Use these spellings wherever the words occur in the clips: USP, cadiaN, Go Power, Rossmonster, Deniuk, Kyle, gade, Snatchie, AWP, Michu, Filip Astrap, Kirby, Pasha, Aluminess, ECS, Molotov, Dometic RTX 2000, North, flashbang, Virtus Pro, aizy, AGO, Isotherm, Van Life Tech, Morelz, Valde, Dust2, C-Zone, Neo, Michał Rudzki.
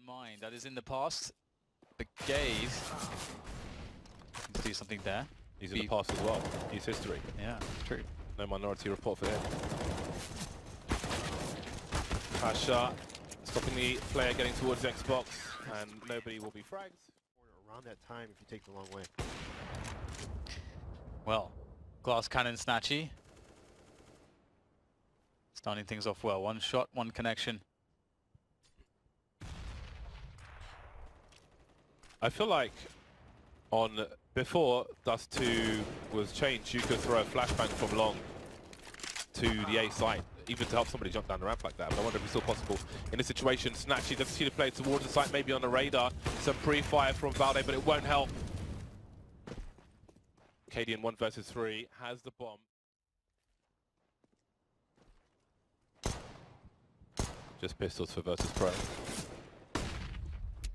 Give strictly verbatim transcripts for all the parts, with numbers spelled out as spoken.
that mine that is in the past. The gade. Let's do something there. He's in the past as well. He's history. Yeah, true. No minority report for him. Pasha stopping the player getting towards Xbox, and nobody will be fragged. Around that time, if you take the long way. Well, glass cannon Snatchie. Starting things off well. One shot, one connection. I feel like on before Dust two was changed, you could throw a flashbang from long to the A site, even to help somebody jump down the ramp like that. But I wonder if it's still possible. In this situation, Snatchie doesn't see the play towards the site, maybe on the radar. Some pre-fire from Valde, but it won't help. cadiaN one versus three has the bomb. Just pistols for Virtus Pro.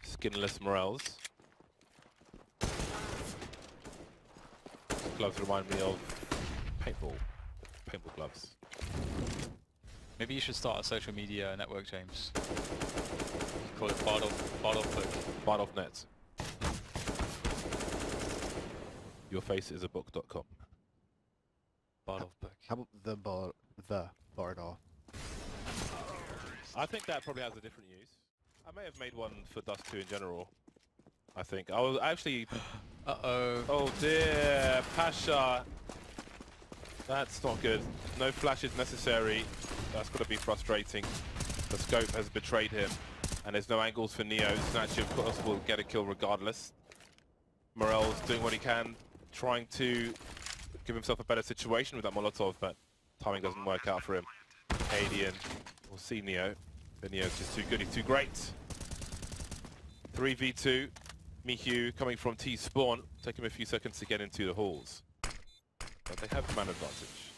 Skinless Morelz. Gloves remind me of paintball. Paintball gloves. Maybe you should start a social media network, James. Call it Bard Off, Bard Off, Bard Off Net. Your face is a book dot com. Bard Off Book. How about the bar, the Bard Off? I think that probably has a different use. I may have made one for Dust two in general. I think I was actually. Uh oh. Oh dear, Pasha. That's not good. No flashes necessary. That's got to be frustrating. The scope has betrayed him, and there's no angles for Neo. Snatchie, of course, will get a kill regardless. Morelz doing what he can, trying to give himself a better situation with that Molotov, but timing doesn't work out for him. cadiaN. We'll see Neo. But Neo's just too good, he's too great. three v two. Michu coming from T spawn. Take him a few seconds to get into the halls. But they have man advantage.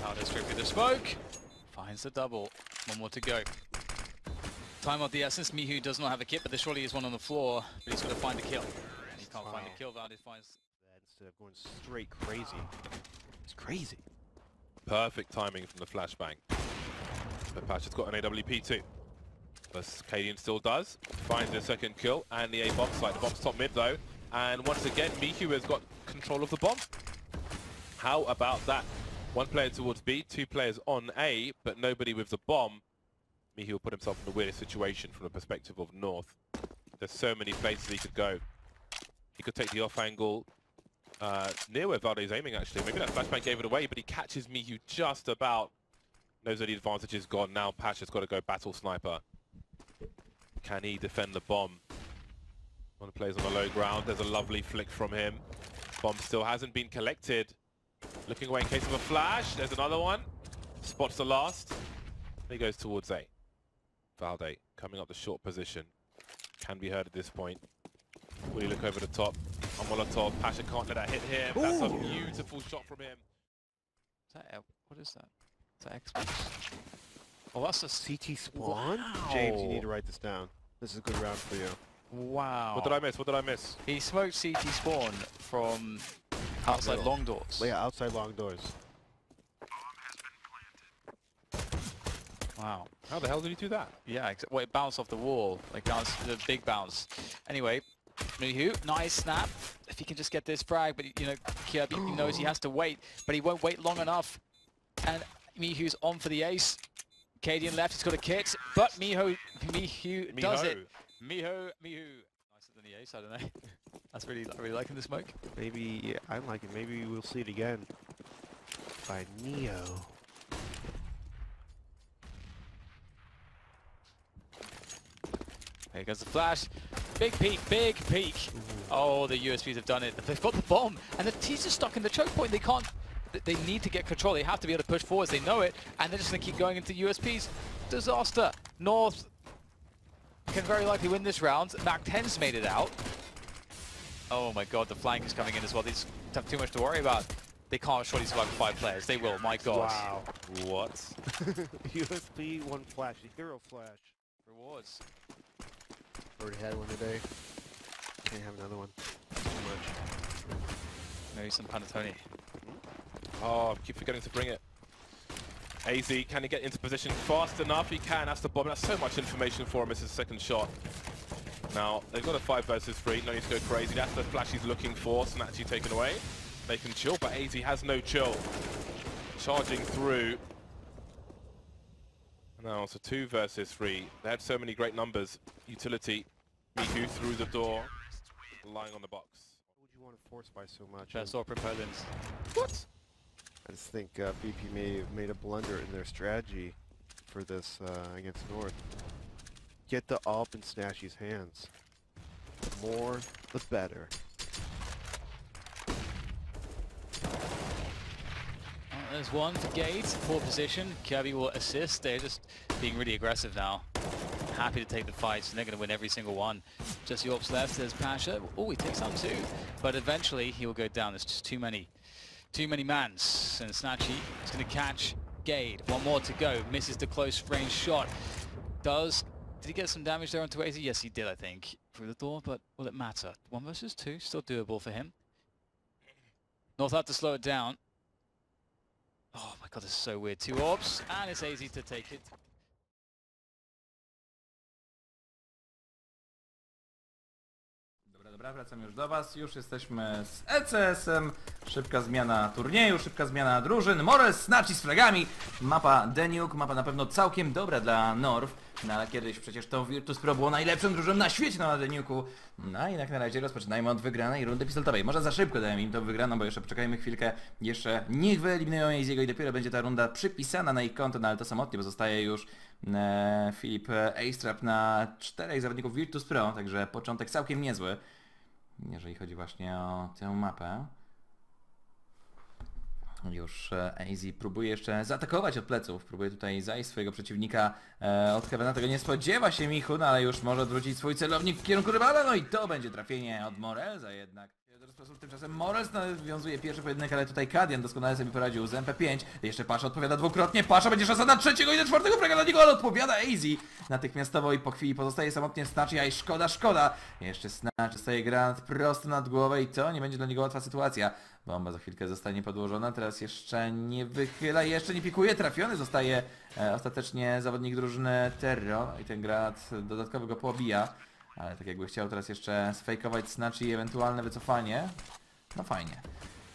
Powder through the smoke. Finds the double. One more to go. Time of the essence, Michu does not have a kit, but there surely is one on the floor, but he's got to find a kill. And he can't wow. find a kill, Valde finds... Instead of going straight crazy. It's crazy. Perfect timing from the flashbang. But Pasha's got an A W P too. But cadiaN still does. Finds a second kill, and the A box side. The bomb's top mid though. And once again, Michu has got control of the bomb. How about that? One player towards B, two players on A, but nobody with the bomb. Michu will put himself in the weirdest situation from the perspective of North. There's so many places he could go. He could take the off angle uh, near where Valde is aiming actually. Maybe that flashbang gave it away, but he catches Michu just about. Knows that the advantage is gone. Now Pasha's got to go battle sniper. Can he defend the bomb? One plays on the low ground. There's a lovely flick from him. Bomb still hasn't been collected. Looking away in case of a flash. There's another one. Spots the last. He goes towards A. Valde coming up the short position. Can be heard at this point. Will he look over the top? On Molotov. Pasha can't let that hit him. Ooh. That's a beautiful shot from him. Is that L? What is that? Is that Xbox? Oh, that's a C T spawn? Wow. James, you need to write this down. This is a good round for you. Wow. What did I miss? What did I miss? He smoked C T spawn from outside Little. long doors. Yeah, outside long doors. Wow. How the hell did he do that? Yeah, well, it bounced off the wall. Like, bounce, the big bounce. Anyway, Michu, nice snap. If he can just get this frag, but, you know, Kirby knows he has to wait, but he won't wait long enough. And Michu's on for the ace. cadiaN left, he's got a kit, but Michu, Michu Miho. does it. Michu, Michu. Nicer than the ace, I don't know. That's really, really liking the smoke. Maybe, yeah, I'm liking it. Maybe we'll see it again. By Neo. Here goes the flash. Big peek, big peek. Ooh. Oh, the U S Bs have done it. They've got the bomb, and the T's are stuck in the choke point. They can't, they need to get control. They have to be able to push forwards. They know it, and they're just going to keep going into U S Ps. Disaster. North can very likely win this round. Mac ten's made it out. Oh my god, the flank is coming in as well. They just have too much to worry about. They can't surely survive five players. They will, my god. Wow. What? U S P, one flash, hero flash. Rewards. Already had one today. Can't have another one. Too much. No Maybe some panettone. Oh, I keep forgetting to bring it. aizy, can he get into position fast enough? He can, that's the bomb. That's so much information for him. It's his second shot. Now, they've got a five versus three. No need to go crazy. That's the flash he's looking for. Snatchie taken away. They can chill, but aizy has no chill. Charging through. Now, so two versus three. They had so many great numbers. Utility. Michu through the door. Lying on the box. Why would you want to force by so much? That's all propellants. What? I just think uh, B P may have made a blunder in their strategy for this uh, against North. Get the AWP in Snatchie's hands. The more, the better. Oh, there's one for Gade, poor position. Kirby will assist. They're just being really aggressive now. Happy to take the fights, and they're going to win every single one. Just the AWPs left. There's Pasha. Oh, he takes some too. But eventually, he will go down. There's just too many. Too many mans, and Snatchie is going to catch Gade. One more to go. Misses the close range shot. Does. Did he get some damage there onto aizy? Yes, he did, I think. Through the door, but will it matter? One versus two, still doable for him. North have to slow it down. Oh my god, this is so weird. Two AWPs, and it's aizy to take it. Dobra, wracamy już do was, już jesteśmy z E C S-em, szybka zmiana turnieju, szybka zmiana drużyn, Morelz, Snatchie z flagami, mapa Deniuk, mapa na pewno całkiem dobra dla North, no ale kiedyś przecież to Virtus Pro było najlepszym drużyną na świecie na Deniuku. No i tak na razie rozpoczynajmy od wygranej rundy pistoletowej, może za szybko dajemy im tą wygraną, bo jeszcze poczekajmy chwilkę, jeszcze niech wyeliminują aizy'ego i dopiero będzie ta runda przypisana na ich konto, no ale to samotnie, bo zostaje już e, Filip Astrap na czterech zawodników Virtus Pro, także początek całkiem niezły. Jeżeli chodzi właśnie o tę mapę. Już aizy próbuje jeszcze zaatakować od pleców. Próbuje tutaj zajść swojego przeciwnika e, od Heavena. Tego nie spodziewa się Michu, no ale już może odwrócić swój celownik w kierunku rywala. No i to będzie trafienie od Morelza jednak. Tymczasem Morelz nawiązuje pierwszy pojedynek, ale tutaj cadiaN doskonale sobie poradził z M P pięć. Jeszcze Pasha odpowiada dwukrotnie. Pasha będzie szansa na trzeciego i na czwartego frega dla niego, ale odpowiada aizy natychmiastowo i po chwili pozostaje samotnie Snatchie. Aj, szkoda, szkoda. Jeszcze Snatchie staje granat prosto nad głowę i to nie będzie dla niego łatwa sytuacja. Bomba za chwilkę zostanie podłożona, teraz jeszcze nie wychyla, jeszcze nie pikuje, trafiony zostaje e, ostatecznie zawodnik drużyny Terro i ten granat dodatkowo go pobija. Ale tak jakby chciał teraz jeszcze sfejkować Snatchie i ewentualne wycofanie. No fajnie.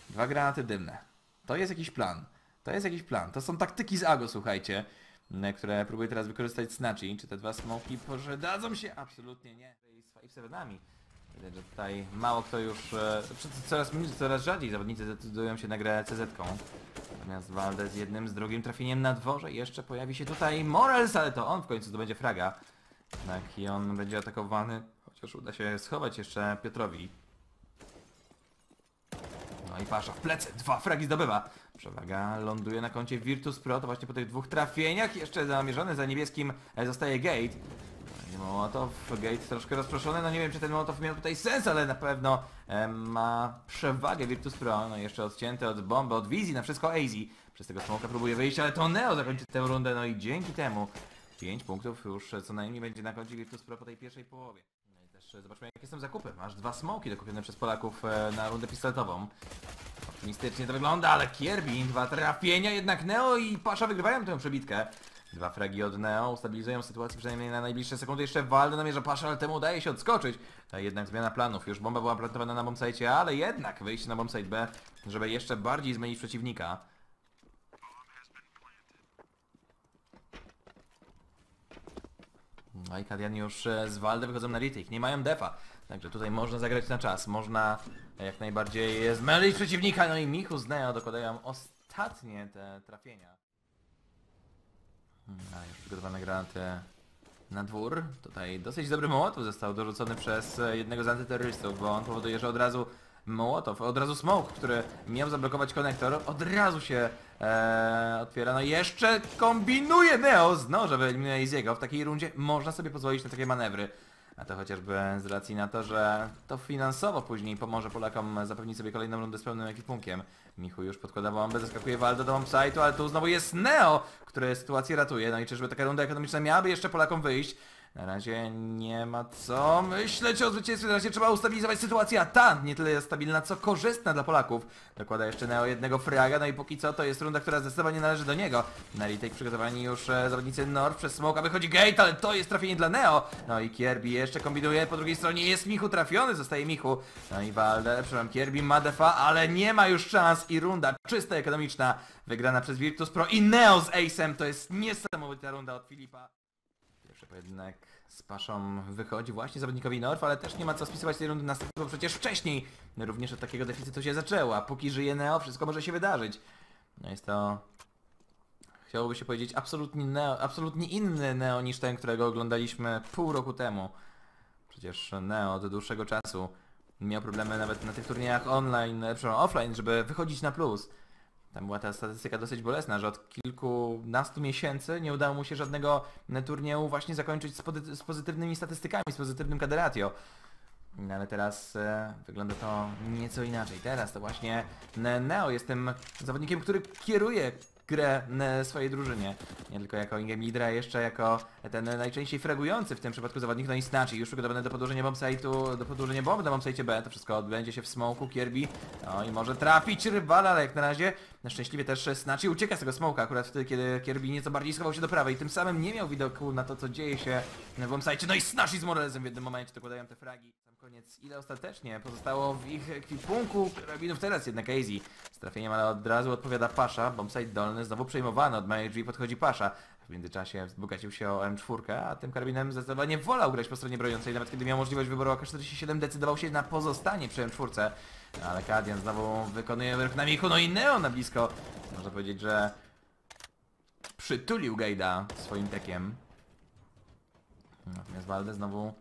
Dwa granaty dymne. To jest jakiś plan. To jest jakiś plan. To są taktyki z AGO, słuchajcie. Które próbuje teraz wykorzystać Snatchie. Czy te dwa smoki dadzą się? Absolutnie nie. Z pięć siedem. Widać, że tutaj mało kto już... Coraz mniej, coraz rzadziej zawodnicy decydują się na grę C Z-ką. Natomiast Valde z jednym, z drugim trafieniem na dworze. Jeszcze pojawi się tutaj Morelz, ale to on w końcu zdobędzie fraga. Tak, i on będzie atakowany, chociaż uda się schować jeszcze Piotrowi. No i Pasha w plecy, dwa fragi zdobywa. Przewaga ląduje na koncie Virtus Pro, to właśnie po tych dwóch trafieniach. Jeszcze zamierzony za niebieskim zostaje Gade. No i Mołotow, Gade troszkę rozproszony, no nie wiem czy ten Mołotow miał tutaj sens, ale na pewno e, ma przewagę Virtus Pro. No i jeszcze odcięte od bomby, od wizji, na wszystko aizy. Przez tego smoka próbuje wyjść, ale to Neo zakończy tę rundę, no i dzięki temu pięć punktów już co najmniej będzie na koncie Virtus Pro po tej pierwszej połowie. No i też zobaczmy jakie są zakupy. Aż dwa smoki dokupione przez Polaków na rundę pistoletową. Optymistycznie to wygląda, ale Kirby, dwa trafienia, jednak Neo i Pasha wygrywają tę przebitkę. Dwa fragi od Neo, ustabilizują sytuację przynajmniej na najbliższe sekundy. Jeszcze Valde namierza Pasha, ale temu udaje się odskoczyć. Ta jednak zmiana planów, już bomba była plantowana na bombsite, ale jednak wyjście na bombsite B, żeby jeszcze bardziej zmienić przeciwnika. No i cadiaN już z Valde wychodzą na retake, nie mają defa. Także tutaj można zagrać na czas, można jak najbardziej zmylić przeciwnika. No i Michu z Neo dokładają ostatnie te trafienia. A już przygotowane granaty na dwór. Tutaj dosyć dobry Mołotow został dorzucony przez jednego z antyterrorystów, bo on powoduje, że od razu Mołotow, od razu smoke, który miał zablokować konektor, od razu się Eee, otwiera, no jeszcze kombinuje Neo z noża, wyeliminuje aizy'ego. W takiej rundzie można sobie pozwolić na takie manewry. A to chociażby z racji na to, że to finansowo później pomoże Polakom zapewnić sobie kolejną rundę z pełnym ekipunkiem. Michu już podkłada bombę, zaskakuje Valde do bombsite'u, ale tu znowu jest Neo, który sytuację ratuje. No i czyżby taka runda ekonomiczna miałaby jeszcze Polakom wyjść? Na razie nie ma co myśleć o zwycięstwie, na razie trzeba ustabilizować sytuację, a ta nie tyle jest stabilna, co korzystna dla Polaków. Dokłada jeszcze Neo jednego fraga, no i póki co to jest runda, która zdecydowanie należy do niego. Na retake przygotowani już e, zawodnicy North, przez smoka wychodzi gade, ale to jest trafienie dla Neo. No i Kirby jeszcze kombinuje, po drugiej stronie jest Michu trafiony, zostaje Michu. No i Valde, przepraszam, Kirby ma defa, ale nie ma już szans i runda czysta, ekonomiczna, wygrana przez Virtus Pro i Neo z Ace'em. To jest niesamowita runda od Filipa. Jednak z Paszą wychodzi właśnie zawodnikowi North, ale też nie ma co spisywać tej rundy na start, bo przecież wcześniej również od takiego deficytu się zaczęło, a póki żyje Neo, wszystko może się wydarzyć. No jest to... Chciałoby się powiedzieć absolutnie, Neo, absolutnie inny Neo niż ten, którego oglądaliśmy pół roku temu. Przecież Neo od dłuższego czasu miał problemy nawet na tych turniejach online, przepraszam, offline, żeby wychodzić na plus. Tam była ta statystyka dosyć bolesna, że od kilkunastu miesięcy nie udało mu się żadnego turnieju właśnie zakończyć z, pozy z pozytywnymi statystykami, z pozytywnym kaderatio. No ale teraz e, wygląda to nieco inaczej. Teraz to właśnie Neo jest tym zawodnikiem, który kieruje grę swojej drużynie. Nie tylko jako ingame leadera, jeszcze jako ten najczęściej fragujący w tym przypadku zawodnik, no i Snatchie. Już przygotowany do podłożenia bombsite'u, do podłożenia bomb na bombsite B. To wszystko odbędzie się w smoku. Kirby, no i może trafić rywala, ale jak na razie szczęśliwie też Snatchie ucieka z tego smoka akurat wtedy, kiedy Kirby nieco bardziej schował się do prawej. Tym samym nie miał widoku na to, co dzieje się w bombsite'cie. No i Snatchie z Morelzem w jednym momencie dokładają te fragi. Koniec, ile ostatecznie pozostało w ich ekwipunku karabinów, teraz jednak aizy z trafieniem, ale od razu odpowiada Pasha. Bombsite dolny znowu przejmowany, od M G podchodzi Pasha. W międzyczasie wzbogacił się o M cztery, a tym karabinem zdecydowanie wolał grać po stronie broniącej, nawet kiedy miał możliwość wyboru A K czterdzieści siedem, decydował się na pozostanie przy M cztery. No, ale cadiaN znowu wykonuje wyrw na Michu, no i Neo na blisko. Można powiedzieć, że przytulił gade'a swoim tekiem. Natomiast Valde znowu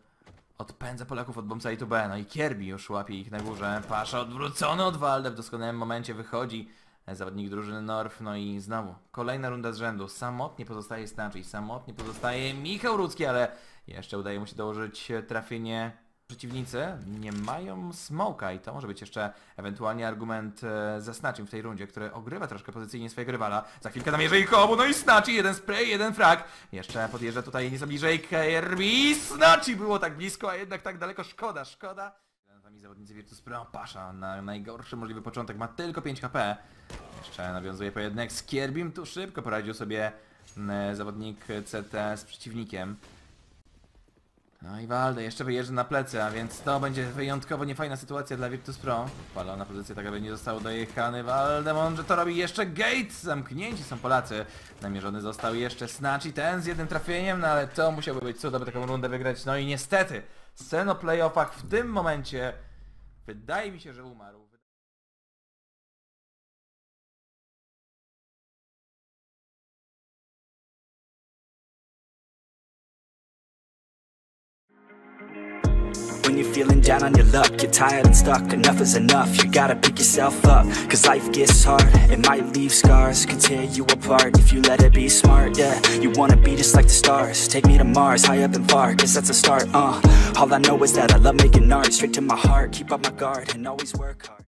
odpędza Polaków od bombsite'u B, no i Kirby już łapie ich na górze. Pasha odwrócony od Valde, w doskonałym momencie wychodzi zawodnik drużyny North, no i znowu kolejna runda z rzędu. Samotnie pozostaje Snatchie, samotnie pozostaje Michał Rudzki, ale jeszcze udaje mu się dołożyć trafienie. Przeciwnicy nie mają smoka i to może być jeszcze ewentualnie argument e, za Snatchiem w tej rundzie, który ogrywa troszkę pozycyjnie swojego rywala. Za chwilkę namierzy ich obu, no i Snatchie, jeden spray, jeden frag. Jeszcze podjeżdża tutaj nieco bliżej Kirby. Snatchie było tak blisko, a jednak tak daleko, szkoda, szkoda. Zawodnicy Virtus Pro, Pasha na najgorszy możliwy początek, ma tylko pięć HP. Jeszcze nawiązuje pojedynek z Kirbym, tu szybko poradził sobie e, zawodnik C T z przeciwnikiem. No i Valde jeszcze wyjeżdża na plecy, a więc to będzie wyjątkowo niefajna sytuacja dla Virtus Pro. Palona pozycja tak, aby nie został dojechany. Valde mądrze to robi, jeszcze gate, zamknięci są Polacy. Namierzony został jeszcze Snatchie, ten z jednym trafieniem, no ale to musiałby być cud, aby taką rundę wygrać. No i niestety, scen o playoffach w tym momencie wydaje mi się, że umarł. When you're feeling down on your luck, you're tired and stuck, enough is enough, you gotta pick yourself up, cause life gets hard, it might leave scars, could tear you apart, if you let it be smart, yeah, you wanna be just like the stars, take me to Mars, high up and far, guess that's a start, uh, all I know is that I love making art, straight to my heart, keep up my guard, and always work hard.